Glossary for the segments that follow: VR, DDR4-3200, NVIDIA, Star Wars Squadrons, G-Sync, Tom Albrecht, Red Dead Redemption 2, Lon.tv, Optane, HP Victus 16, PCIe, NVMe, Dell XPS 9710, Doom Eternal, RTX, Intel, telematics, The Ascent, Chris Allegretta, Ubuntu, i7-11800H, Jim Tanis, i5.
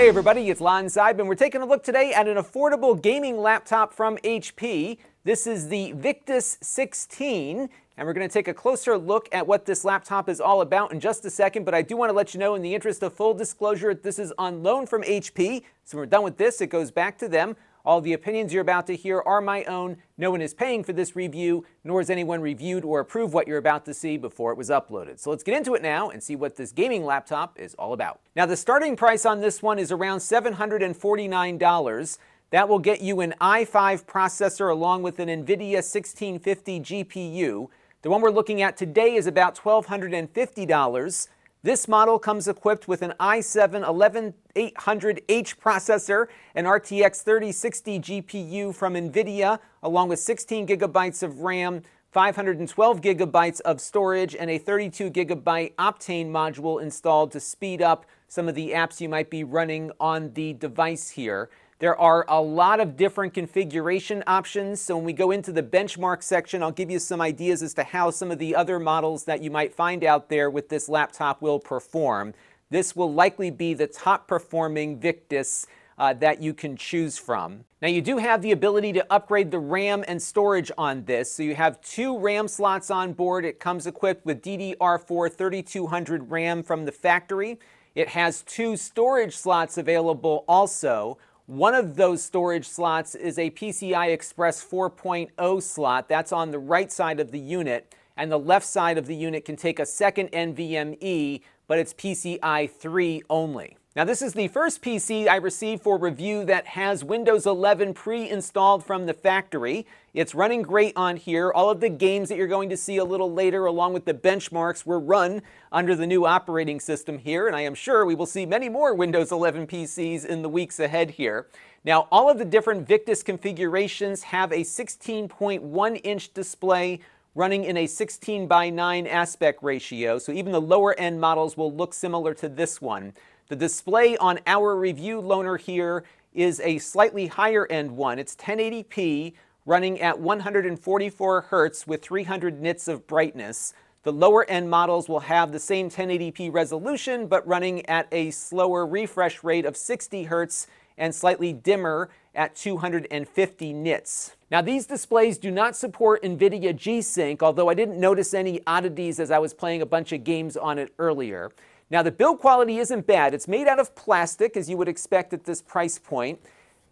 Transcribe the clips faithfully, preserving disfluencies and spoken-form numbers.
Hey everybody, it's Lon Seidman. We're taking a look today at an affordable gaming laptop from H P. This is the Victus sixteen, and we're going to take a closer look at what this laptop is all about in just a second, but I do want to let you know, in the interest of full disclosure, this is on loan from H P, so when we're done with this, it goes back to them. All the opinions you're about to hear are my own. No one is paying for this review, nor has anyone reviewed or approved what you're about to see before it was uploaded. So let's get into it now and see what this gaming laptop is all about. Now, the starting price on this one is around seven hundred forty-nine dollars. That will get you an i five processor along with an NVIDIA sixteen fifty G P U. The one we're looking at today is about one thousand two hundred fifty dollars. This model comes equipped with an i seven eleven eight hundred H processor, an R T X thirty sixty G P U from NVIDIA, along with sixteen gigabytes of RAM, five hundred twelve gigabytes of storage, and a thirty-two gigabyte Optane module installed to speed up some of the apps you might be running on the device here. There are a lot of different configuration options, so when we go into the benchmark section, I'll give you some ideas as to how some of the other models that you might find out there with this laptop will perform. This will likely be the top performing Victus uh, that you can choose from. Now, you do have the ability to upgrade the RAM and storage on this, so you have two RAM slots on board. It comes equipped with D D R four thirty-two hundred RAM from the factory. It has two storage slots available also. One of those storage slots is a P C I Express four point oh slot. That's on the right side of the unit, and the left side of the unit can take a second NVMe, but it's P C I three only. Now, this is the first P C I received for review that has Windows eleven pre-installed from the factory. It's running great on here. All of the games that you're going to see a little later, along with the benchmarks, were run under the new operating system here, and I am sure we will see many more Windows eleven P Cs in the weeks ahead here. Now, all of the different Victus configurations have a sixteen point one inch display running in a sixteen by nine aspect ratio, so even the lower-end models will look similar to this one. The display on our review loaner here is a slightly higher end one. It's ten eighty p running at one hundred forty-four hertz with three hundred nits of brightness. The lower end models will have the same ten eighty p resolution, but running at a slower refresh rate of sixty hertz and slightly dimmer at two hundred fifty nits. Now, these displays do not support NVIDIA G-Sync, although I didn't notice any oddities as I was playing a bunch of games on it earlier. Now, the build quality isn't bad. It's made out of plastic, as you would expect at this price point.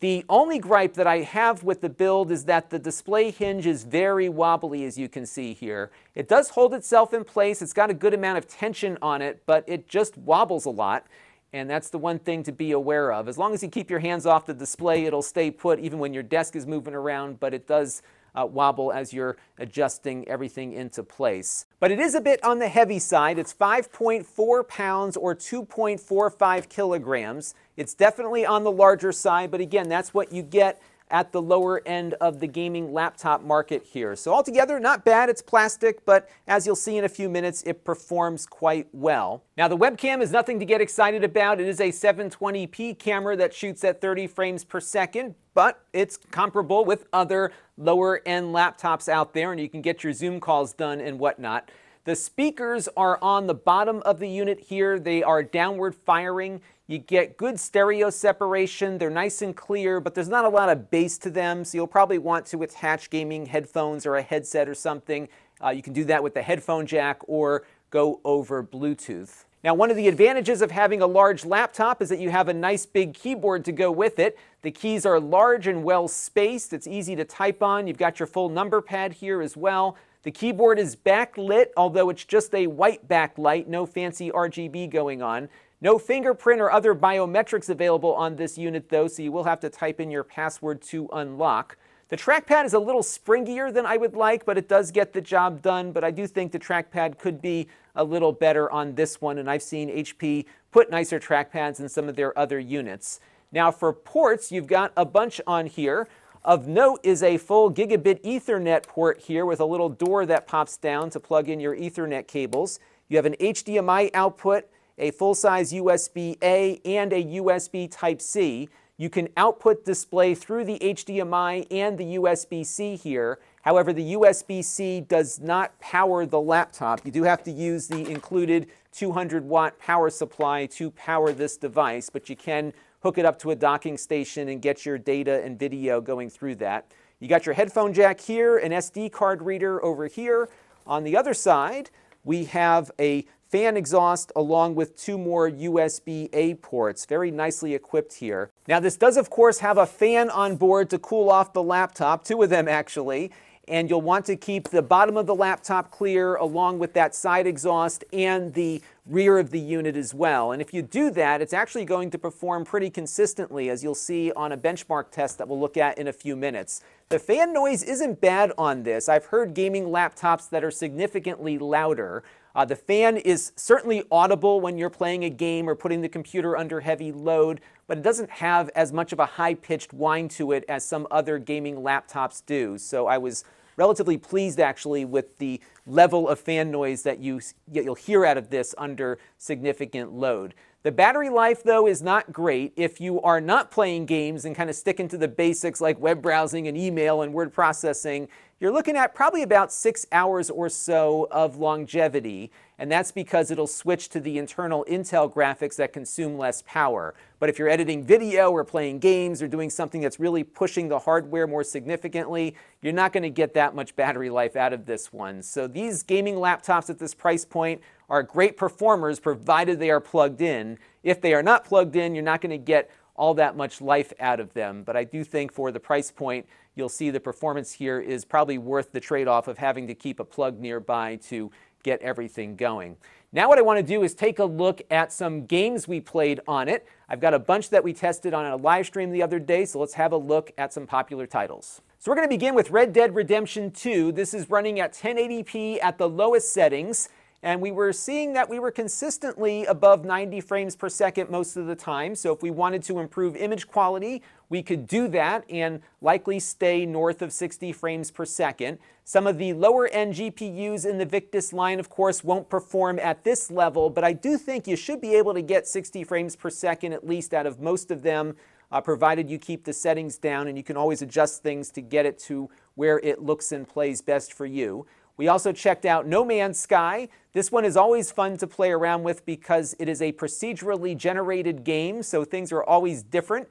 The only gripe that I have with the build is that the display hinge is very wobbly, as you can see here. It does hold itself in place. It's got a good amount of tension on it, but it just wobbles a lot, and that's the one thing to be aware of. As long as you keep your hands off the display, it'll stay put even when your desk is moving around, but it does Uh, wobble as you're adjusting everything into place. But it is a bit on the heavy side. It's five point four pounds or two point four five kilograms. It's definitely on the larger side, but again, that's what you get at the lower end of the gaming laptop market here. So altogether, not bad. It's plastic, but as you'll see in a few minutes, it performs quite well. Now, the webcam is nothing to get excited about. It is a seven twenty p camera that shoots at thirty frames per second, but it's comparable with other lower-end laptops out there, and you can get your Zoom calls done and whatnot. The speakers are on the bottom of the unit here. They are downward firing. You get good stereo separation. They're nice and clear, but there's not a lot of bass to them, so you'll probably want to attach gaming headphones or a headset or something. Uh, you can do that with the headphone jack or go over Bluetooth. Now, one of the advantages of having a large laptop is that you have a nice big keyboard to go with it. The keys are large and well spaced. It's easy to type on. You've got your full number pad here as well. The keyboard is backlit, although it's just a white backlight, no fancy R G B going on. No fingerprint or other biometrics available on this unit though, so you will have to type in your password to unlock. The trackpad is a little springier than I would like, but it does get the job done. But I do think the trackpad could be a little better on this one, and I've seen H P put nicer trackpads in some of their other units. Now, for ports, you've got a bunch on here. Of note is a full gigabit Ethernet port here with a little door that pops down to plug in your Ethernet cables. You have an H D M I output, a full-size U S B A, and a U S B Type C. You can output display through the H D M I and the U S B C here. However, the U S B C does not power the laptop. You do have to use the included two hundred watt power supply to power this device, but you can hook it up to a docking station and get your data and video going through that. You got your headphone jack here, an S D card reader over here. On the other side, we have a fan exhaust along with two more U S B A ports, very nicely equipped here. Now this does of course have a fan on board to cool off the laptop, two of them actually, and you'll want to keep the bottom of the laptop clear along with that side exhaust and the rear of the unit as well. And if you do that, it's actually going to perform pretty consistently, as you'll see on a benchmark test that we'll look at in a few minutes. The fan noise isn't bad on this. I've heard gaming laptops that are significantly louder. Uh, the fan is certainly audible when you're playing a game or putting the computer under heavy load, but it doesn't have as much of a high-pitched whine to it as some other gaming laptops do. So I was relatively pleased actually with the level of fan noise that you, you'll hear out of this under significant load. The battery life though is not great. If you are not playing games and kind of sticking to the basics like web browsing and email and word processing, you're looking at probably about six hours or so of longevity, and that's because it'll switch to the internal Intel graphics that consume less power. But if you're editing video or playing games or doing something that's really pushing the hardware more significantly, you're not going to get that much battery life out of this one. So these gaming laptops at this price point are great performers provided they are plugged in. If they are not plugged in, you're not going to get all that much life out of them, but I do think for the price point, you'll see the performance here is probably worth the trade-off of having to keep a plug nearby to get everything going. Now what I want to do is take a look at some games we played on it. I've got a bunch that we tested on a live stream the other day, so let's have a look at some popular titles. So we're going to begin with Red Dead Redemption two. This is running at ten eighty p at the lowest settings, and we were seeing that we were consistently above ninety frames per second most of the time. So if we wanted to improve image quality, we could do that and likely stay north of sixty frames per second. Some of the lower end G P Us in the Victus line, of course, won't perform at this level, but I do think you should be able to get sixty frames per second at least out of most of them, uh, provided you keep the settings down, and you can always adjust things to get it to where it looks and plays best for you. We also checked out No Man's Sky. This one is always fun to play around with because it is a procedurally generated game, so things are always different.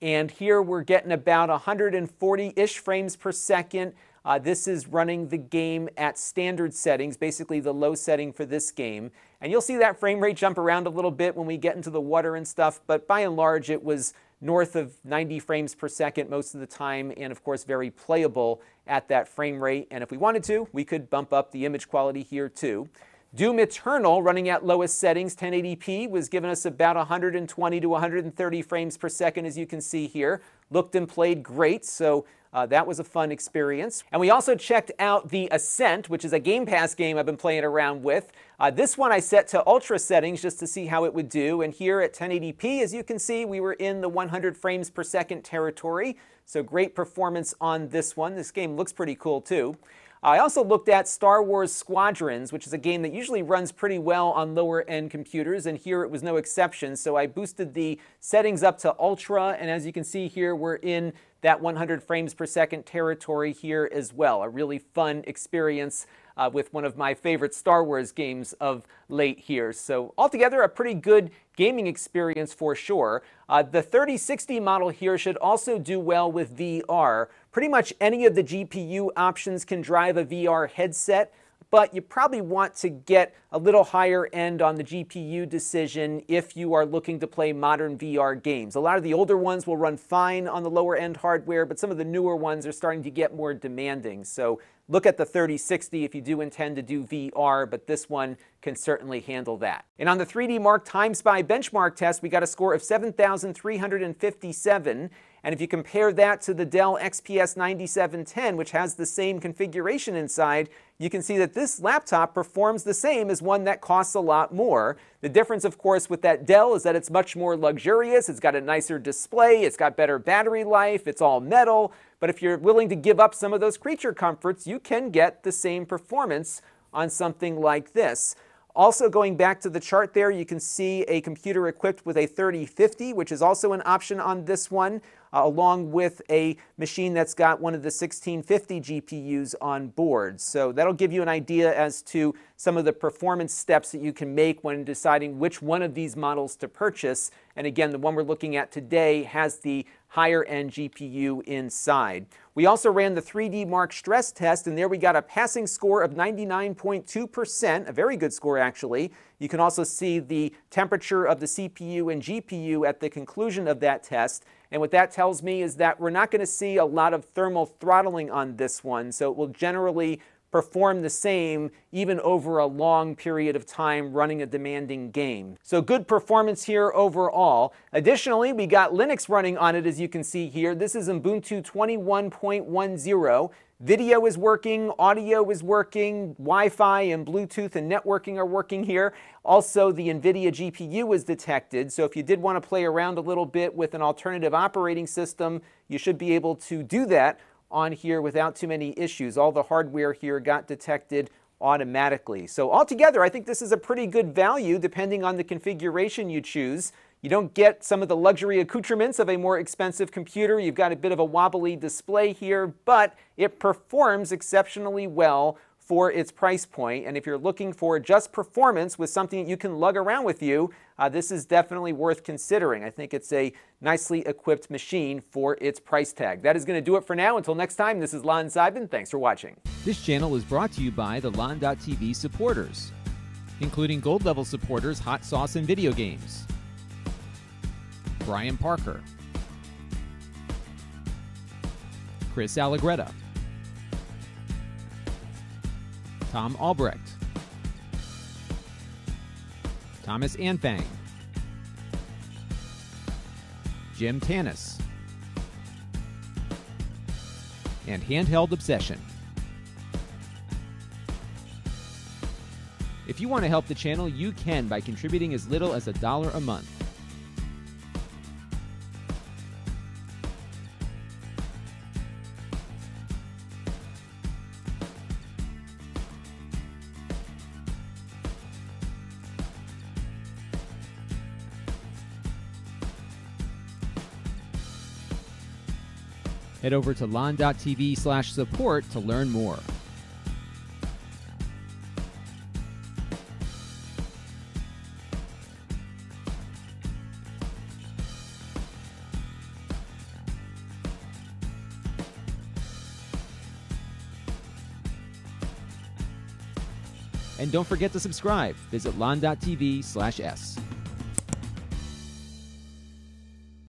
And here we're getting about one forty-ish frames per second. Uh, this is running the game at standard settings, basically the low setting for this game. And you'll see that frame rate jump around a little bit when we get into the water and stuff, but by and large it was north of ninety frames per second most of the time, and of course very playable at that frame rate. And if we wanted to, we could bump up the image quality here too. Doom Eternal, running at lowest settings, ten eighty p, was giving us about one twenty to one thirty frames per second, as you can see here. Looked and played great, so uh, that was a fun experience. And we also checked out The Ascent, which is a Game Pass game I've been playing around with. Uh, this one I set to ultra settings just to see how it would do, and here at ten eighty p, as you can see, we were in the one hundred frames per second territory, so great performance on this one. This game looks pretty cool too. I also looked at Star Wars Squadrons, which is a game that usually runs pretty well on lower-end computers, and here it was no exception, so I boosted the settings up to Ultra, and as you can see here, we're in that one hundred frames per second territory here as well. A really fun experience uh, with one of my favorite Star Wars games of late here. So altogether, a pretty good gaming experience for sure. Uh, the thirty sixty model here should also do well with V R. Pretty much any of the G P U options can drive a V R headset, but you probably want to get a little higher end on the G P U decision if you are looking to play modern V R games. A lot of the older ones will run fine on the lower end hardware, but some of the newer ones are starting to get more demanding. So look at the thirty sixty if you do intend to do V R, but this one can certainly handle that. And on the three D Mark TimeSpy benchmark test, we got a score of seven thousand three hundred fifty-seven. And if you compare that to the Dell X P S ninety-seven ten, which has the same configuration inside, you can see that this laptop performs the same as one that costs a lot more. The difference, of course, with that Dell is that it's much more luxurious, it's got a nicer display, it's got better battery life, it's all metal, but if you're willing to give up some of those creature comforts, you can get the same performance on something like this. Also, going back to the chart there, you can see a computer equipped with a thirty fifty, which is also an option on this one. uh, along with a machine that's got one of the sixteen fifty G P Us on board. So that'll give you an idea as to some of the performance steps that you can make when deciding which one of these models to purchase. And again, the one we're looking at today has the higher end G P U inside. We also ran the three D Mark stress test, and there we got a passing score of ninety-nine point two percent, a very good score actually. You can also see the temperature of the C P U and G P U at the conclusion of that test. And what that tells me is that we're not going to see a lot of thermal throttling on this one, so it will generally perform the same even over a long period of time running a demanding game. So good performance here overall. Additionally, we got Linux running on it, as you can see here. This is Ubuntu twenty-one point ten. Video is working, audio is working, Wi-Fi and Bluetooth and networking are working here. Also, the NVIDIA G P U is detected, so if you did want to play around a little bit with an alternative operating system, you should be able to do that on here without too many issues. All the hardware here got detected automatically. So altogether, I think this is a pretty good value depending on the configuration you choose. You don't get some of the luxury accoutrements of a more expensive computer. You've got a bit of a wobbly display here, but it performs exceptionally well for its price point. And if you're looking for just performance with something that you can lug around with you, uh, this is definitely worth considering. I think it's a nicely equipped machine for its price tag. That is going to do it for now. Until next time, this is Lon Seidman. Thanks for watching. This channel is brought to you by the Lon dot T V supporters, including gold level supporters Hot Sauce and Video Games, Brian Parker, Chris Allegretta, Tom Albrecht, Thomas Anfang, Jim Tanis, and Handheld Obsession. If you want to help the channel, you can by contributing as little as a dollar a month. Head over to Lon dot T V slash support to learn more. And don't forget to subscribe. Visit Lon dot T V slash S.